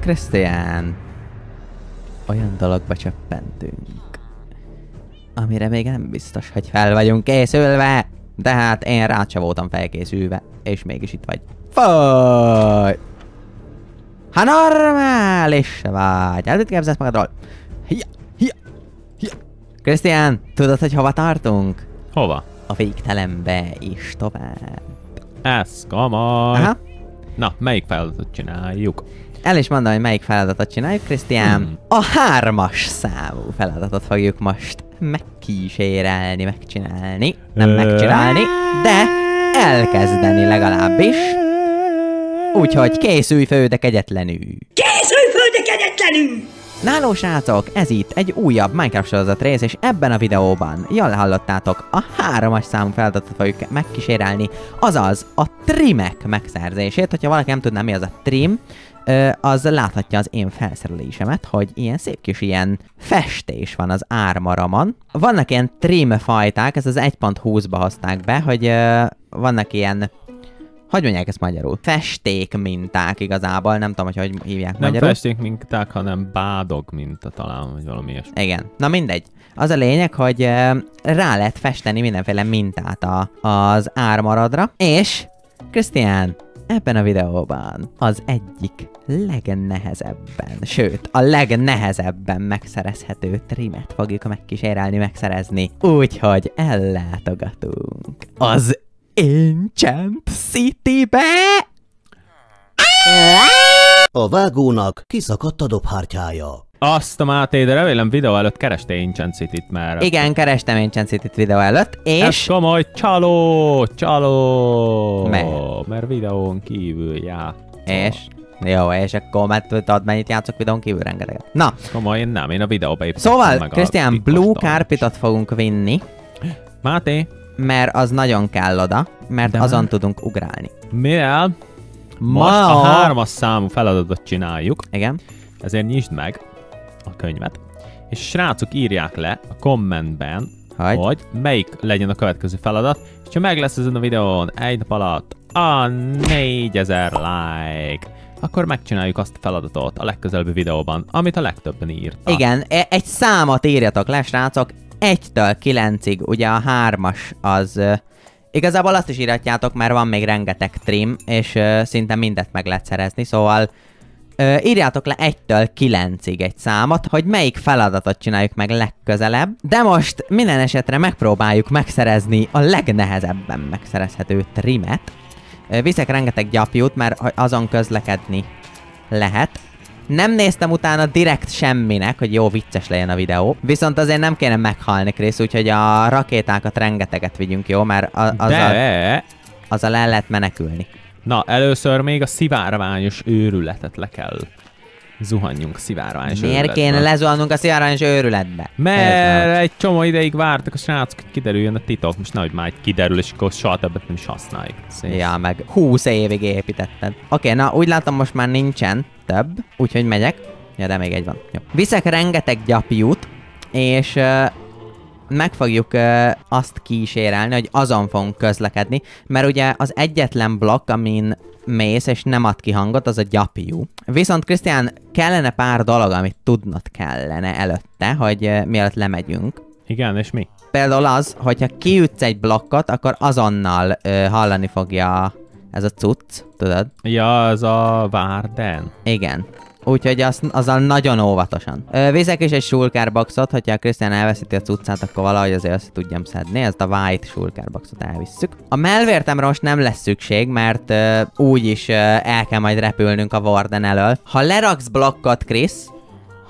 Krisztián! Olyan dologba csöppentünk, amire még nem biztos, hogy fel vagyunk készülve, de hát én rá sem voltam felkészülve, és mégis itt vagy. Faj! Ha normális vagy! El mit képzelsz magadról? Hia! Hia! Hia! Krisztián, tudod, hogy hova tartunk? Hova? A végtelenbe és tovább. Ez komoly! Aha. Na, melyik feladatot csináljuk? El is mondom, hogy melyik feladatot csináljuk, Krisztián. A 3-as számú feladatot fogjuk most megkísérelni, megcsinálni. Nem megcsinálni, de elkezdeni legalábbis. Úgyhogy készülj föl, de kegyetlenül! Készülj föl, de kegyetlenül! Náló srácok, ez itt egy újabb Minecraft sorozat rész, és ebben a videóban, jól hallottátok, a 3-as számú feladatot fogjuk megkísérelni, azaz a trimek megszerzését. Hogyha valaki nem tudná, mi az a trim, az láthatja az én felszerelésemet, hogy ilyen szép kis ilyen festés van az ármaramon. Vannak ilyen trim fajták, ezt az 1.20-ba hozták be, hogy vannak ilyen, hogy mondják ezt magyarul? Festék minták igazából, nem tudom, hogy hívják nem magyarul. Nem festék minták, hanem bádog minta talán, vagy valami ilyesmi. Igen, na mindegy. Az a lényeg, hogy rá lehet festeni mindenféle mintát az ármaradra, és Krisztián, ebben a videóban az egyik legnehezebben, sőt, a legnehezebben megszerezhető trimet fogjuk megkísérelni, megszerezni. Úgyhogy ellátogatunk az Ancient City-be! A vágónak kiszakadt a dobhártyája. Azt a Máté, de remélem videó előtt kereste Ancient City-t már. Igen, kerestem Ancient City-t videó előtt, és... Ez komoly, csaló, csaló! Mert videón kívül játszol. És? Jó, és akkor már tudod, mennyit játszok videón kívül? Rengeteget. Na! Komoly, én nem, én a videóba építettem meg. Szóval, Krisztián, Blue Carpetot fogunk vinni. Máté? Mert az nagyon kell oda, mert azon tudunk ugrálni. Mivel most a 3-as számú feladatot csináljuk. Igen. Ezért nyisd meg a könyvet. És srácok, írják le a kommentben, hogy melyik legyen a következő feladat. És ha meg lesz ezen a videón egy nap alatt a 4000 like, akkor megcsináljuk azt a feladatot a legközelebbi videóban, amit a legtöbben írtak. Igen, egy számot írjatok le, srácok. 1-től 9-ig, ugye a 3-as az... igazából azt is írhatjátok, mert van még rengeteg trim, és szinte mindet meg lehet szerezni, szóval írjátok le 1-től 9-ig egy számot, hogy melyik feladatot csináljuk meg legközelebb, de most minden esetre megpróbáljuk megszerezni a legnehezebben megszerezhető trimet. Viszek rengeteg gyapjút, mert azon közlekedni lehet. Nem néztem utána direkt semminek, hogy jó vicces legyen a videó. Viszont azért nem kéne meghalni, Krisz, úgyhogy a rakétákat rengeteget vigyünk, jó? Mert azzal el lehet menekülni. Na, először még a szivárványos őrületet le kell. Zuhanjunk szivárványos őrületbe. Miért kéne lezuhannunk a szivárványos őrületbe? Mert egy csomó ideig vártak a srácok, hogy kiderüljön a titok. Most nehogy már kiderül, és akkor soha többet nem is használjuk. Ja, meg 20 évig építetted. Oké, na úgy látom, most már nincsen több, úgyhogy megyek. Ja, de még egy van. Jó. Viszek rengeteg gyapjút, és meg fogjuk azt kísérelni, hogy azon fogunk közlekedni, mert ugye az egyetlen blokk, amin mész és nem ad ki hangot, az a gyapjú. Viszont Krisztián, kellene pár dolog, amit tudnod kellene előtte, hogy mielőtt lemegyünk. Igen, és mi? Például az, hogyha kiütsz egy blokkot, akkor azonnal hallani fogja ez a cucc, tudod? Ja, az a várden. Igen. Úgyhogy azzal nagyon óvatosan. Viszek is egy shulkerboxot, hogyha Krisztián elveszíti a cuccát, akkor valahogy azért össze tudjam szedni. Ezt a white shulkerboxot elvisszük. A melvértemre most nem lesz szükség, mert úgyis el kell majd repülnünk a warden elől. Ha leraksz blokkot, Krisz,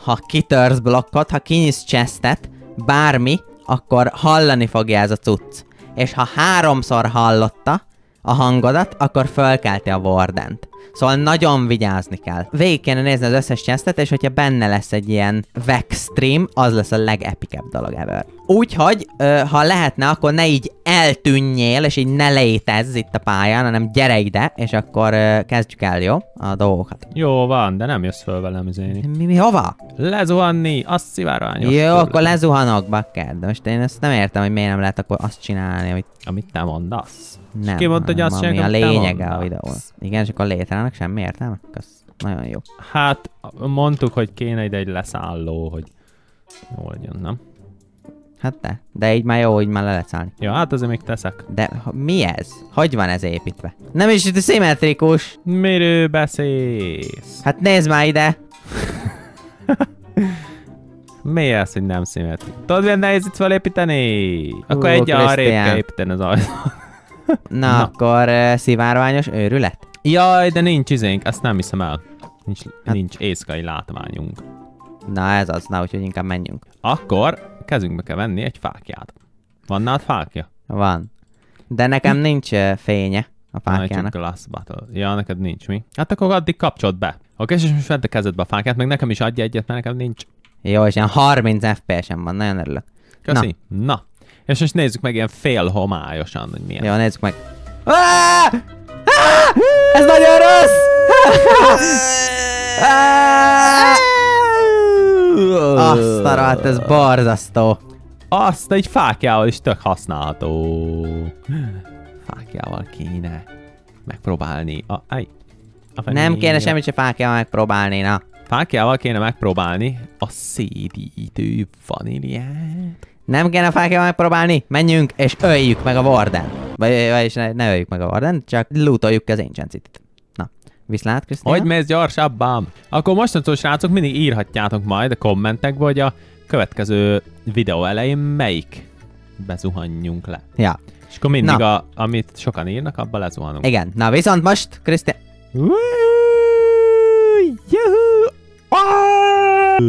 ha kitörsz blokkot, ha kinyitsz chestet, bármi, akkor hallani fogja ez a cucc. És ha 3-szor hallotta a hangodat, akkor fölkelti a wardent. Szóval nagyon vigyázni kell. Végig kéne nézni az összes chestet, és hogyha benne lesz egy ilyen vex stream, az lesz a legepikebb dolog ever. Úgyhogy, ha lehetne, akkor ne így eltűnjél, és így ne létezz itt a pályán, hanem gyere ide, és akkor kezdjük el, jó? A dolgokat. Jó van, de nem jössz föl velem, Zéni. Mi hova? Lezuhanni, azt szivárványos. Jó, akkor lezuhanok, bakker. De most én ezt nem értem, hogy miért nem lehet akkor azt csinálni, amit te mondasz. Nem, és ki mondta, hogy azt csinálni, a lényege a videó. Igen, és akkor létreállnak semmi értelme? Kösz. Nagyon jó. Hát, mondtuk, hogy kéne ide egy leszálló, hogy oldjon, nem? Hát de így már jó, hogy már le lehet szállni. Ja, hát azért még teszek. De mi ez? Hogy van ez építve? Nem is itt szimmetrikus. Miről beszélsz? Hát nézd már ide! Mi ez, hogy nem szimmetrikus? Tudod, milyen nehéz itt felépíteni? Akkor egy arrébb kell építeni az ajtót. Na akkor szivárványos őrület? Jaj, de nincs izénk, ezt nem hiszem el. Nincs éjszakai látományunk. Na ez az, na úgyhogy inkább menjünk. Akkor kezünkbe kell venni egy fákját. Van nálad fákja? Van. De nekem nincs fénye a fákjának. Ja, neked nincs mi? Hát akkor addig kapcsold be. Oké, és most vedd a kezedbe a fákját, meg nekem is adj egyet, mert nekem nincs. Jó, és ilyen 30 FPS-en van, nagyon örülök. Köszi. Na. És most nézzük meg ilyen félhomályosan, hogy milyen. Jó, nézzük meg. Ez nagyon rossz! Azt a rohadt, ez borzasztó. Azt egy fákjával is tök használható. Fákjával kéne megpróbálni. Nem kéne semmit se fákjával megpróbálni, na. Fákjával kéne megpróbálni a szédítő vaníliát. Nem kéne fákjával megpróbálni, menjünk és öljük meg a Warden. Vagyis ne öljük meg a Warden, csak lootoljuk az Ancient City-t. Na, viszlát, Krisztián. Hogy mész gyorsabbám? Akkor mostantól srácok mindig írhatjátok majd a kommentekbe, hogy a következő videó elején melyik bezuhanjunk le. Ja. És akkor mindig, amit sokan írnak, abba lezuhanunk. Igen, na viszont most, Krisztián.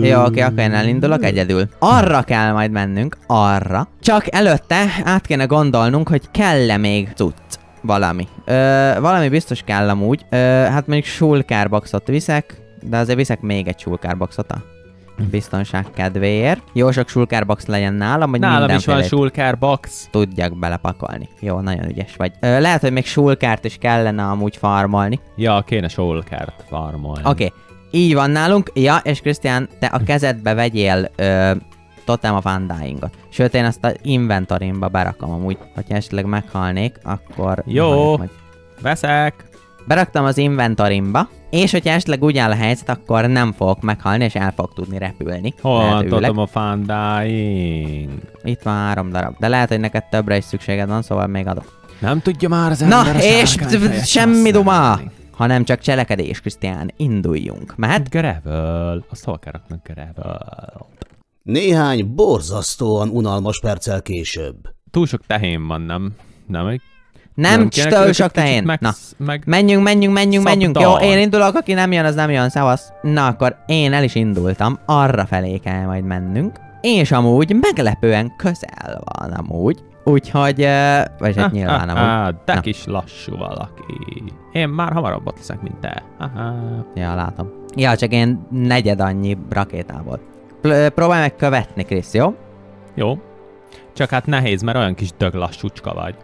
Jó, oké, akkor én elindulok egyedül. Arra kell majd mennünk, arra. Csak előtte át kéne gondolnunk, hogy kell-e még cucc. Valami. Valami biztos kell amúgy. Hát mondjuk sulkárboxot viszek, de azért viszek még egy sulkárboxot a biztonság kedvéért. Jó sok sulkárbox legyen nálam, hogy nálam is van sulkárbox. Tudjak belepakolni. Jó, nagyon ügyes vagy. Lehet, hogy még sulkárt is kellene amúgy farmolni. Ja, kéne sulkárt farmolni. Oké. Így van nálunk. Ja, és Krisztián, te a kezedbe vegyél Totem of Undyingot. Sőt, én azt az inventorimba berakom amúgy. Hogyha esetleg meghalnék, akkor... Jó, veszek. Beraktam az inventorimba, és hogyha esetleg úgy áll a helyzet, akkor nem fogok meghalni, és el fogok tudni repülni. Hol van Totem of Undying? Itt van 3 darab, de lehet, hogy neked többre is szükséged van, szóval még adok. Nem tudja már az ember. Na, és semmi duma! Hanem csak cselekedés, Krisztián, induljunk. Mehet? Gravel. Azt hol kell raknunk gravelt? Néhány borzasztóan unalmas perccel később. Túl sok tehén van, nem? Nem túl sok tehén. Na, menjünk. Jó, én indulok, aki nem jön, az nem jön, szevasz. Na, akkor én el is indultam. Arra felé kell majd mennünk. És amúgy meglepően közel van amúgy. Úgyhogy, vagy hát nyilván amúgy. De kis lassú valaki. Én már hamarabb ott leszek, mint te. Ja, látom. Ja, csak én negyed annyi rakétából. Próbálj meg követni, Krisz, jó? Jó. Csak hát nehéz, mert olyan kis dög lassúcska vagy.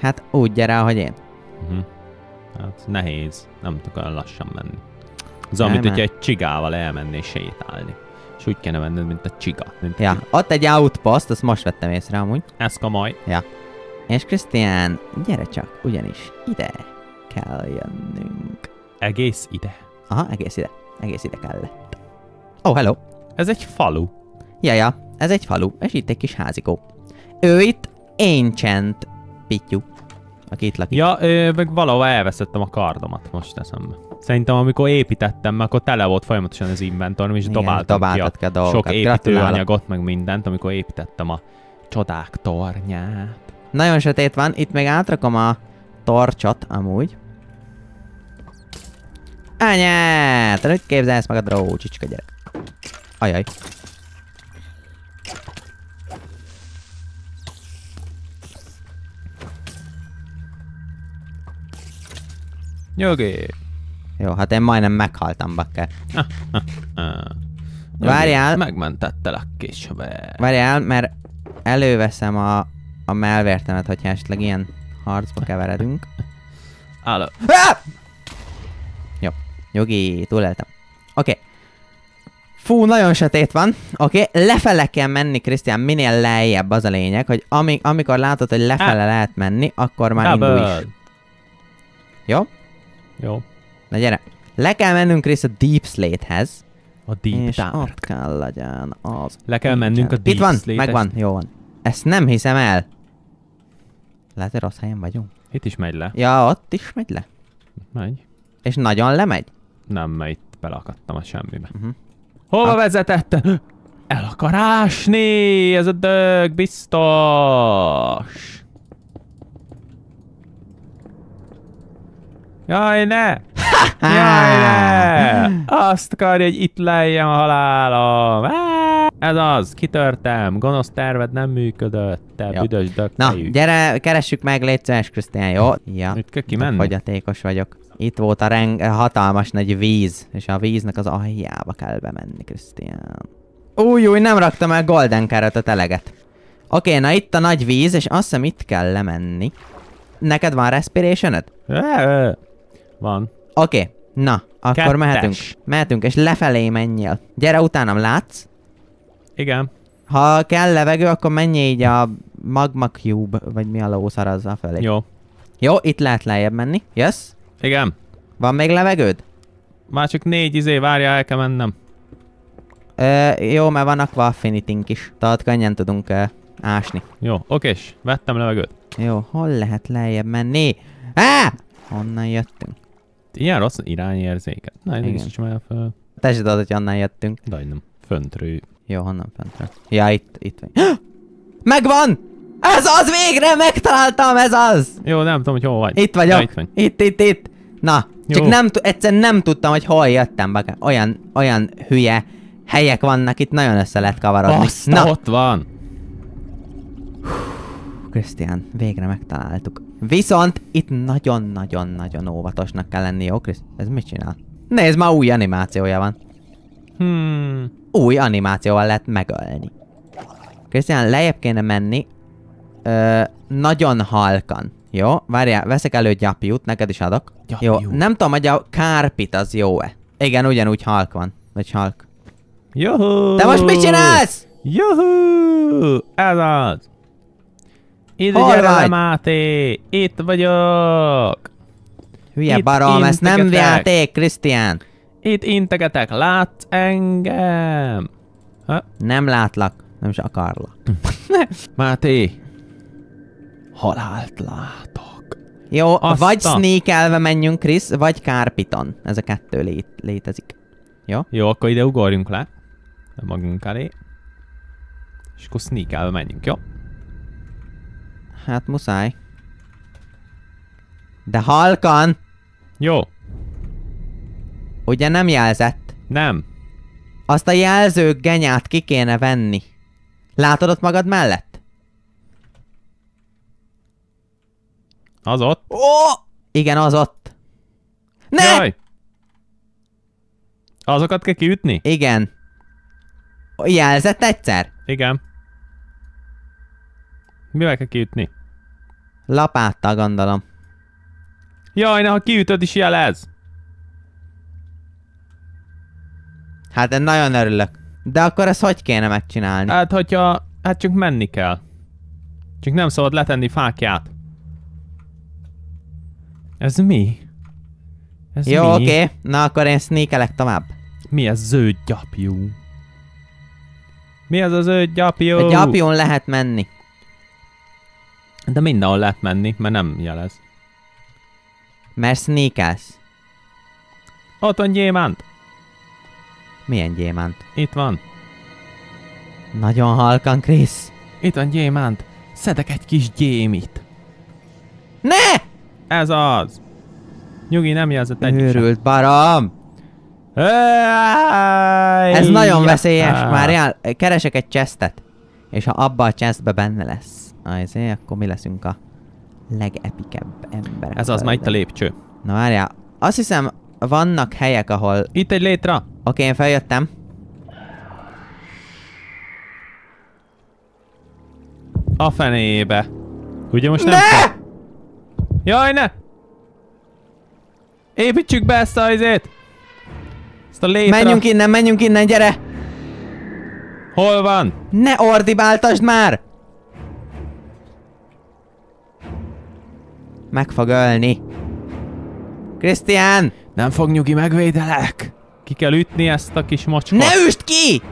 Hát úgy gyere, ahogy én. Hát nehéz. Nem tudok olyan lassan menni. Az, amit hogyha egy csigával elmenné sétálni. És úgy kéne menned, mint a csiga. Ja, ott egy outpost, azt most vettem észre amúgy. Ez komoly. Ja. És Krisztián, gyere csak, ugyanis ide kell jönnünk. Egész ide. Aha, egész ide. Egész ide kellett. Oh, hello. Ez egy falu. Ja, ez egy falu, és itt egy kis házikó. Ő itt Ancient Pityu, aki itt lakik. Ja, meg valahol elveszettem a kardomat most eszembe. Szerintem amikor építettem, akkor tele volt folyamatosan az inventorom, és dobáltam ki a sok építőanyagot, meg mindent, amikor építettem a csodák tornyát. Nagyon sötét van, itt még átrakom a torcsot amúgy. Ányá! Te hogy képzelsz magadra, ó, csicska gyerek? Ajaj. Nyugi! Jó, hát én majdnem meghaltam, bakker. Várjál! Megmentettelek késve. Várjál, mert előveszem a melvértemet, hogyha esetleg ilyen harcba keveredünk. Álló. Jó, nyugi, túléltem. Oké. Fú, nagyon sötét van. Oké, lefele kell menni, Krisztián, minél lejjebb az a lényeg, hogy amikor látod, hogy lefele lehet menni, akkor már indulj is. Jó? Jó. Na gyere! Le kell mennünk rész a Deep Slate-hez. A Deep Dark. Ott kell legyen az. Le kell mennünk a Deep Slate-hez. Itt van, megvan, jó van. Ezt nem hiszem el. Lehet, hogy rossz helyen vagyunk. Itt is megy le. Ja, ott is megy le. Megy. És nagyon lemegy? Nem, mert itt belakadtam a semmibe. Hova vezetett? El akar ásni! Ez a dög biztos! Jaj, ne! Jaj, ne! Azt akarja, hogy itt lejjen a halálom! Ez az! Kitörtem! Gonosz terved nem működött, te büdös dög. Na, gyere, keressük meg, légy szíves, Krisztián, jó? Ja, itt kell kimenni. Fogyatékos vagyok. Itt volt a hatalmas nagy víz, és a víznek az aljába kell bemenni, Krisztián. Új, nem raktam el golden carrotot eleget. Oké, na itt a nagy víz, és azt hiszem itt kell lemenni. Neked van respirationöd? Van. Oké, na, akkor kettes. Mehetünk. Mehetünk, és lefelé menjél. Gyere, utánam, látsz? Igen. Ha kell levegő, akkor menj így a magma cube, vagy mi a lószar azzal felé. Jó. Jó, itt lehet lejjebb menni. Jössz? Igen. Van még levegőd? Már csak 4 izé, várjál, el kell mennem. Jó, mert van aqua affinity-nk is. Tehát könnyen tudunk ásni. Jó, okés. Vettem levegőt. Jó, hol lehet lejjebb menni? Á! Honnan jöttünk? Ilyen rossz irányérzéket. Na, én is ismerjel fel. Te se tudod, hogy onnan jöttünk. Daj, nem. Föntről. Jó, honnan föntről? Ja, itt vagy. Megvan! Ez az, végre megtaláltam, ez az! Jó, nem tudom, hogy hol vagy. Itt vagyok. Ja, itt vagy. Itt. Na, jó. Csak egyszerűen nem tudtam, hogy hol jöttem. Baka. Olyan hülye helyek vannak itt, nagyon össze lehet kavarodni. Na, ott van! Krisztián, végre megtaláltuk. Viszont itt nagyon-nagyon-nagyon óvatosnak kell lenni, jó, Krisz? Ez mit csinál? Nézd, már új animációja van. Új animációval lehet megölni. Krisztián, lejjebb kéne menni. Nagyon halkan. Jó, várjál, veszek elő gyapjút, neked is adok. Gyapjú. Jó, nem tudom, hogy a kárpit az jó-e. Igen, ugyanúgy halk van. Vagy halk. Juhu! Te most mit csinálsz? Juhu! Ez az! Ide gyere, Máté! Itt vagyok! Hülye barom, ez nem játék, Krisztián! Itt integetek, látsz engem? Ha? Nem látlak, nem is akarlak. Máté! Halált látok. Jó, vagy sneakelve menjünk, Krisz, vagy kárpiton. Ez a kettő létezik. Jó? Jó, akkor ide ugorjunk le. Magunk elé. És akkor sneakelve menjünk, jó? Hát muszáj. De halkan! Jó. Ugye nem jelzett? Nem. Azt a jelző genyát ki kéne venni. Látod ott magad mellett? Az ott? Ó! Igen, az ott. Ne! Jaj! Azokat kell kiütni? Igen. Jelzett egyszer? Igen. Mivel kell kiütni? Lapáttal, gondolom. Jaj, ne, ha kiütöd is jelez! Hát én nagyon örülök. De akkor ezt hogy kéne megcsinálni? Hát, hogyha... Hát csak menni kell. Csak nem szabad letenni fákját. Ez mi? Ez mi? Jó, oké. Na akkor én sneakelek tovább. Mi ez zöld gyapjú? Mi ez a zöld gyapjú? A gyapjón lehet menni. De mindenhol lehet menni, mert nem jelez. Mert sneakelsz. Ott van gyémánt. Milyen gyémánt? Itt van. Nagyon halkan, Krisz. Itt van gyémánt. Szedek egy kis gyémit. Ne! Ez az. Nyugi, nem jelzett egy őrült barom. Ez nagyon veszélyes. Várjál, keresek egy chestet. És ha abba a chestbe benne lesz, akkor mi leszünk a legepikebb emberek. Ez az, már itt a lépcső. Na várjál, azt hiszem vannak helyek, ahol... Itt egy létra. Oké, én feljöttem. A fenébe. Ugye most nem... Ne! Jaj, ne! Építsük be ezt a izét! Ezt a létra. Menjünk innen, gyere! Hol van? Ne ordibáltasd már! Meg fog ölni. Krisztián! Nem fog nyugi, megvédelek! Ki kell ütni ezt a kis macskot. Ne üsd ki!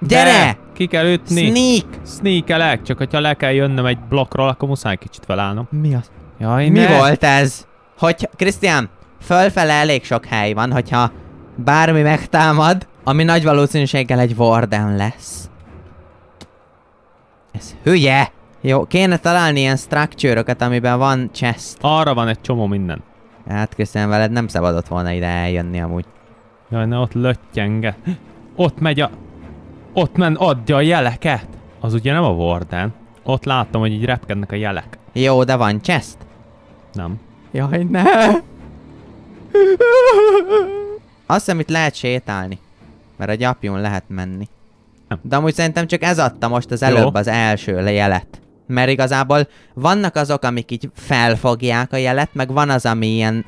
Gyere! Ki kell ütni. Sneakelek, csak hogyha le kell jönnöm egy blokkról, akkor muszáj kicsit felállnom. Mi az? Jaj, mi volt ez? Hogy, Krisztián, fölfele elég sok hely van, hogyha bármi megtámad, ami nagy valószínűséggel egy warden lesz. Ez hülye! Jó, kéne találni ilyen struktúröket, amiben van chest. Arra van egy csomó minden. Hát Krisztián, veled nem szabadott volna ide eljönni amúgy. Jaj, ne ott löttyenge. Ott megy a... Ott men adja a jeleket. Az ugye nem a warden. Ott láttam, hogy így repkednek a jelek. Jó, de van chest? Nem. Jaj, ne! Azt hiszem, itt lehet sétálni. Mert a gyapjón lehet menni. Nem. De amúgy szerintem csak ez adta most az előbb az első jelet. Mert igazából vannak azok, amik így felfogják a jelet, meg van az, ami ilyen...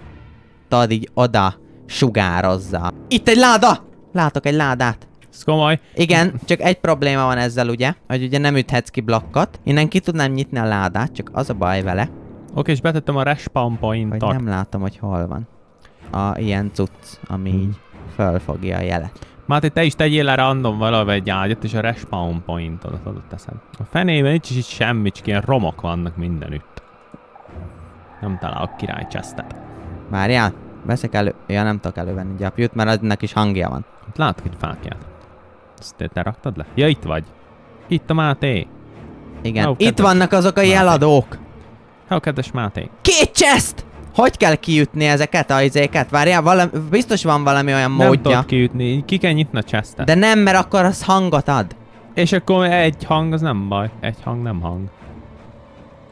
Tad így oda sugározza. Itt egy láda! Látok egy ládát. Ez komoly. Igen, csak egy probléma van ezzel ugye, hogy ugye nem üthetsz ki blokkot. Innen ki tudnám nyitni a ládát, csak az a baj vele. Oké, és betettem a respawn pointot. Hogy nem látom, hogy hol van a ilyen cucc, ami így fölfogja a jelet. Máté, te is tegyél le random valahol egy ágyat, és a respawn pointodat adott teszem. A fenében nincs is itt semmi, csak ilyen romok vannak mindenütt. Nem találok király chestet. Várjál, veszek elő... Ja, nem tudok elővenni gyapjút, mert aznak is hangja van. Itt látok egy fákját. Ezt te raktad le? Ja, itt vagy. Itt a Máté. Igen, hello, itt vannak azok a jeladók. Hello, kedves Máté. Két chest! Hogy kell kiütni ezeket a izéket? Várjál, valami, biztos van valami olyan módja. Nem tudod kiütni, ki kell nyitni a chestet. De nem, mert akkor az hangot ad. És akkor egy hang, az nem baj. Egy hang nem hang.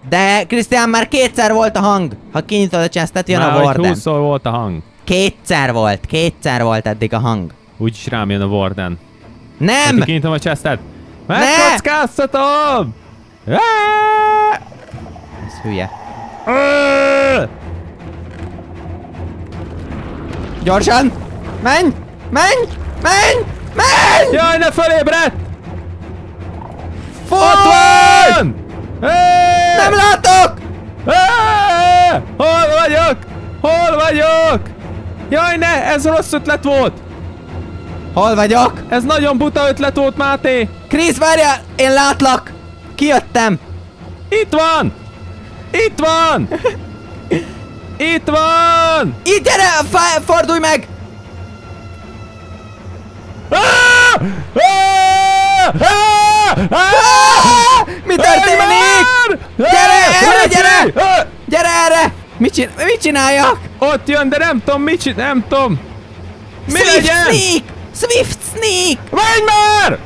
De, Krisztián, már kétszer volt a hang. Ha kinyitod a chestet, jön a warden. 20-szor volt a hang. Kétszer volt eddig a hang. Úgyis rám jön a warden. Nem! Hát kinyitom a chestet. Megkockáztatom! Ez hülye. Gyorsan! Menj! Menj! Menj! Menj! Jaj, ne felébredj! Ott van! Nem látok! Hol vagyok? Hol vagyok? Jaj, ne! Ez rossz ötlet volt! Hol vagyok? Ez nagyon buta ötlet volt, Máté! Krisz, várjál! Én látlak! Kijöttem! Itt van! Itt van! Itt van! Itt gyere! Fordulj meg! Mi történik? Gyere! Gyere erre! Mit csináljak? Ott jön, de nem tudom, mit csináljak! Nem tudom! Mi legyen? Swift Sneak! Menj már!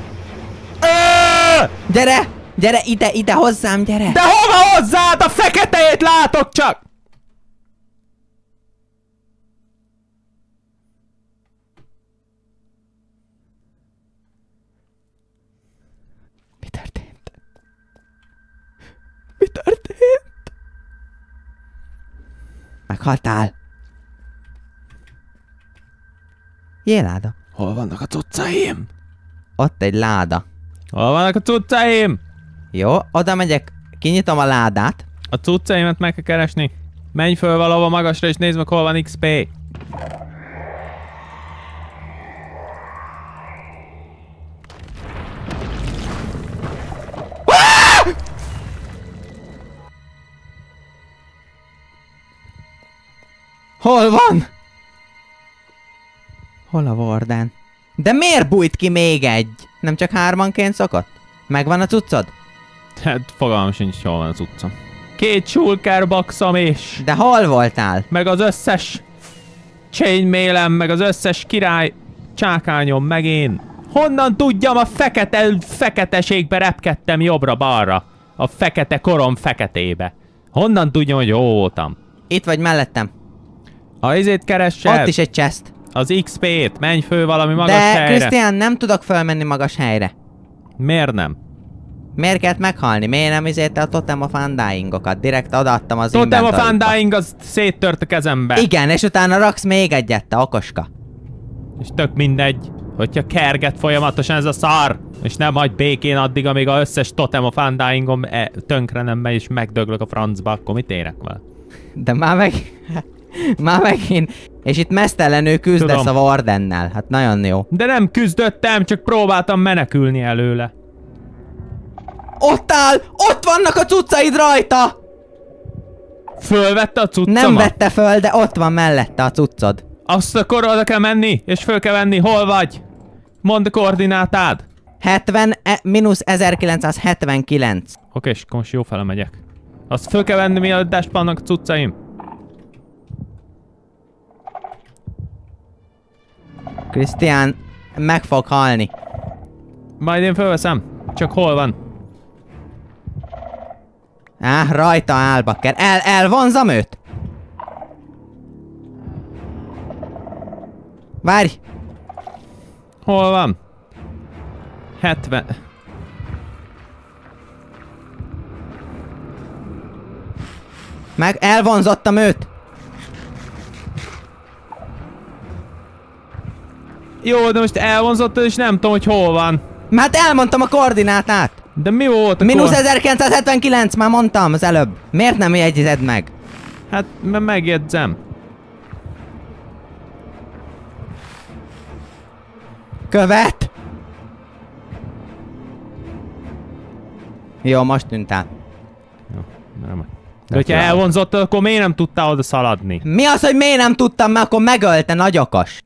Gyere! Gyere ide hozzám, gyere! De hova hozzád? A feketejét látok csak! Mi történt? Mi történt? Meghaltál! Jé, láda! Hol vannak a cuccaim? Ott egy láda. Hol vannak a cuccaim? Jó, oda megyek, kinyitom a ládát. A cuccaimat meg kell keresni. Menj föl valahova magasra és nézd meg, hol van XP. Hol van? Hol a warden? De miért bújt ki még egy? Nem csak hármanként szokott? Megvan a cuccod? Hát fogalmam sincs, hol van a cuccom. Két sulkerboxom is. De hol voltál? Meg az összes chainmailem, meg az összes király csákányom, meg én. Honnan tudjam, a feketeségbe repkedtem jobbra-balra. A fekete korom feketébe. Honnan tudjam, hogy jó voltam? Itt vagy mellettem. A izét keressed. Ott is egy chest. Az XP-t, menj föl valami magas helyre. De Krisztián, nem tudok fölmenni magas helyre. Miért nem? Miért kellett meghalni? Miért nem izélte a Totem of Undyingokat? Direkt odaadtam az Totem of Undying az széttört a kezembe. Igen, és utána raksz még egyet, te okoska. És tök mindegy, hogyha kerget folyamatosan ez a szar, és nem hagy békén addig, amíg az összes Totem of Undyingom tönkre nem megy, és megdöglök a francba, akkor mit érek vele? De már meg... Már megint. És itt mesztelenül küzdesz a Wardennel. Hát nagyon jó. De nem küzdöttem, csak próbáltam menekülni előle. Ott áll! Ott vannak a cuccaid rajta! Fölvette a cuccomat? Nem vette föl, de ott van mellette a cuccod. Azt akkor oda kell menni, és föl kell venni. Hol vagy? Mondd a koordinátád. 70 -1979. Oké, és most jó fele megyek. Azt föl kell venni, mielőtt despannak a cuccaim. Krisztián, meg fog halni. Majd én fölveszem. Csak hol van? Áh, rajta áll, bakker. Elvonzam őt? Várj! Hol van? 70... Meg elvonzottam őt! Jó, de most elvonzottad és nem tudom, hogy hol van. Hát elmondtam a koordinátát! De mi volt akkor? -1979, már mondtam az előbb. Miért nem jegyzed meg? Hát, mert megjegyzem. Követ! Jó, most tűnt el. Jó, nem. De hogyha elvonzottad, akkor miért nem tudtál oda szaladni? Mi az, hogy miért nem tudtam, mert akkor megölte nagyakas.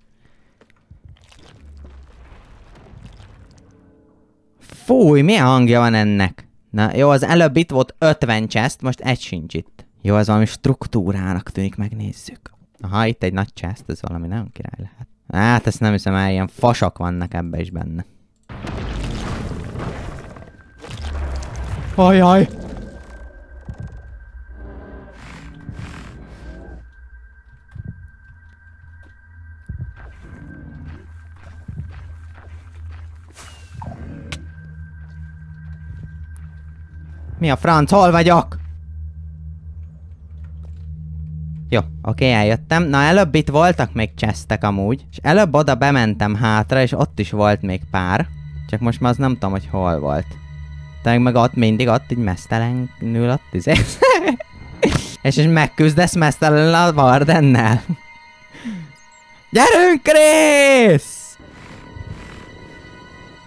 Fúj, milyen hangja van ennek? Na jó, az előbb itt volt 50 chest, most egy sincs itt. Jó, az valami struktúrának tűnik, megnézzük. Aha, itt egy nagy chest, ez valami nagyon király lehet. Hát ezt nem hiszem el, ilyen fasak vannak ebbe is benne. Ajaj! Mi a franc? Hol vagyok? Jó, oké, eljöttem. Na, előbb itt voltak még chestek amúgy. És előbb oda bementem hátra, és ott is volt még pár. Csak most már az nem tudom, hogy hol volt. Te meg ott mindig, ott így mesztelenül ott izé. és megküzdesz mesztelenül a Wardennel. Gyerünk, Krisz!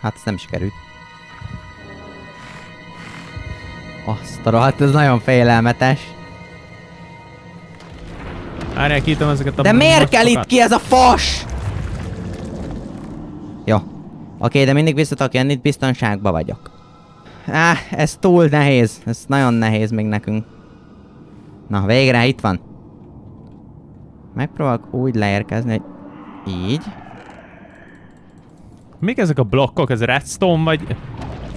Hát ez nem is került. Azt a rohadt, ez nagyon félelmetes. Várjál, kiütöm ezeket a... De miért kell itt ki ez a fos? Jó. Oké, de mindig visszatok jönni, itt biztonságban vagyok. Áh, ez túl nehéz. Ez nagyon nehéz még nekünk. Na, végre itt van. Megpróbálok úgy leérkezni, hogy... Így. Mik ezek a blokkok? Ez redstone vagy...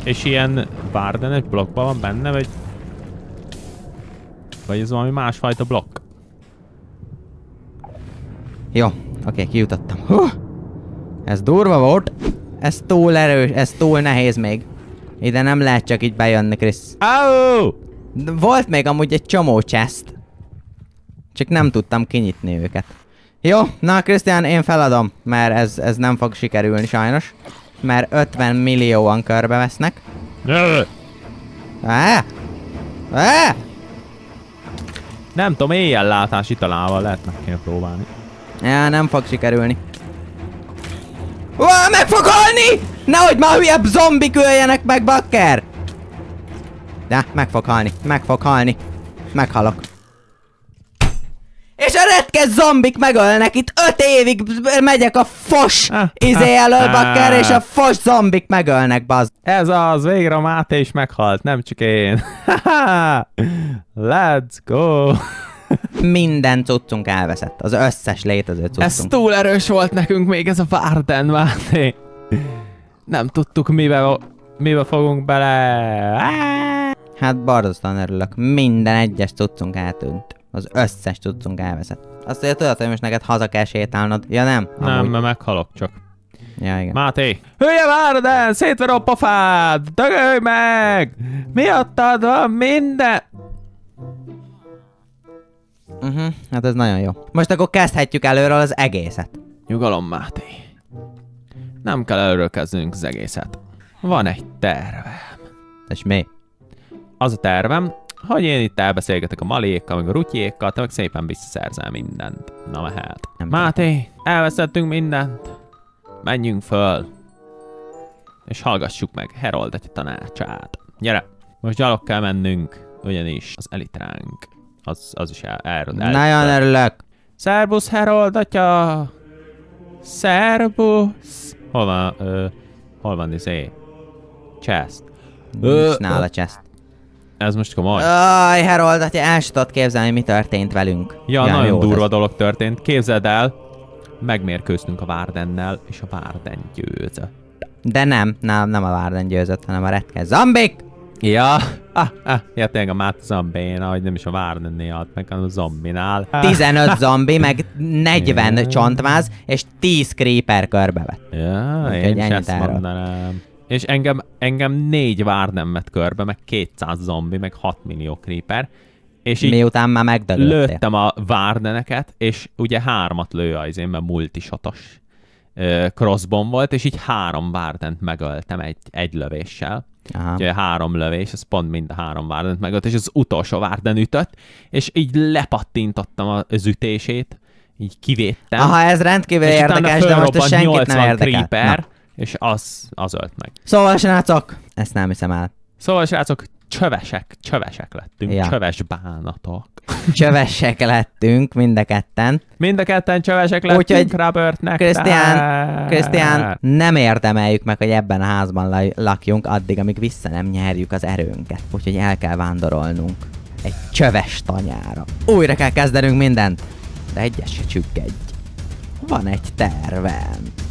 És ilyen Warden-es blokkban van benne, vagy... Vagy ez valami másfajta blokk? Jó, oké, kijutottam. Hú! Ez durva volt. Ez túl erős, ez túl nehéz még. Ide nem lehet csak így bejönni, Krisz. Áú! Volt még amúgy egy csomó chest. Csak nem tudtam kinyitni őket. Jó, na Krisztián, én feladom, mert ez nem fog sikerülni sajnos. Mert 50 millióan körbevesznek. Nem tudom, éjjel látás italával lehetnek kéne próbálni. Ja, nem fog sikerülni. Meg fog halni! Nehogy már hülyebb zombik öljenek meg, bakker! De, meg fog halni. Meghalok. És a retkes zombik megölnek, itt 5 évig megyek a fos izé elől, bakker, és a fos zombik megölnek, bazd. Ez az, végre a Máté is meghalt, nem csak én. Let's go. Minden cuccunk elveszett, az összes létező cuccunk. Ez túl erős volt nekünk még ez a Warden, Máté. Nem tudtuk, mibe fogunk bele. Hát borzasztóan örülök, minden egyes cuccunk eltűnt. Az összes cuccunk elveszett. Azt ugye tudod, hogy most neked haza kell sétálnod. Ja nem? Amúgy. Nem, mert meghalok csak. Ja, igen. Máté! Hülye Warden! Szétver a pofád! Dögölj meg! Miattad van minden! Hát ez nagyon jó. Most akkor kezdhetjük előről az egészet. Nyugalom, Máté. Nem kell előről kezdenünk az egészet. Van egy tervem. És mi? Az a tervem, hogy én itt elbeszélgetek a malékkal, meg a rutyékkal, te meg szépen visszaszerzel mindent. Na mehet. Máté, elvesztettünk mindent. Menjünk föl. És hallgassuk meg Herold egy tanácsát. Gyere, most gyalog kell mennünk, ugyanis az elitránk. Az is elröld. Nagyon örülök. Szerbusz Herold atya. Szerbusz. Hol van izé? Chest. Nincs nála chest. Ez most komoly. Aj, Herold atya, el sem tudod képzelni, mi történt velünk. Ja, nagyon durva dolog történt. Képzeld el, megmérkőztünk a Várdennel, és a Várden győzött. De nem, nálam nem a Várden győzött, hanem a retke zombik! Ja, ja tényleg a Máté zombén, ahogy nem is a Várdennél ad meg, hanem a zombinál. 15 zombi, meg 40 csontváz, és 10 creeper körbevet. Ja, én is ezt mondanám. És engem 4 Várden vett körbe, meg 200 zombi, meg 6 millió creeper. És így miután már megdölöttél. Lőttem a Várdeneket, és ugye 3-at lő az én, mert multisatos crossbomb volt, és így 3 Várdent megöltem egy lövéssel. Aha. Úgyhogy 3 lövés, ez pont mind a 3 Várdent megölt, és az utolsó Várden ütött, és így lepattintottam az ütését, így kivéttem. Aha, ez rendkívül érdekes, de most a senkit nem érdekel. Creeper, és az ölt meg. Szóval srácok, ezt nem hiszem el. Szóval srácok, csövesek lettünk, ja. Csöves bánatok. Csövesek lettünk, mind a ketten. Mind a ketten csövesek lettünk. Úgyhogy Robertnek. Krisztián, nem érdemeljük meg, hogy ebben a házban lakjunk addig, amíg vissza nem nyerjük az erőnket. Úgyhogy el kell vándorolnunk egy csöves tanyára. Újra kell kezdenünk mindent, de egyet se csüggedj. Van egy tervem.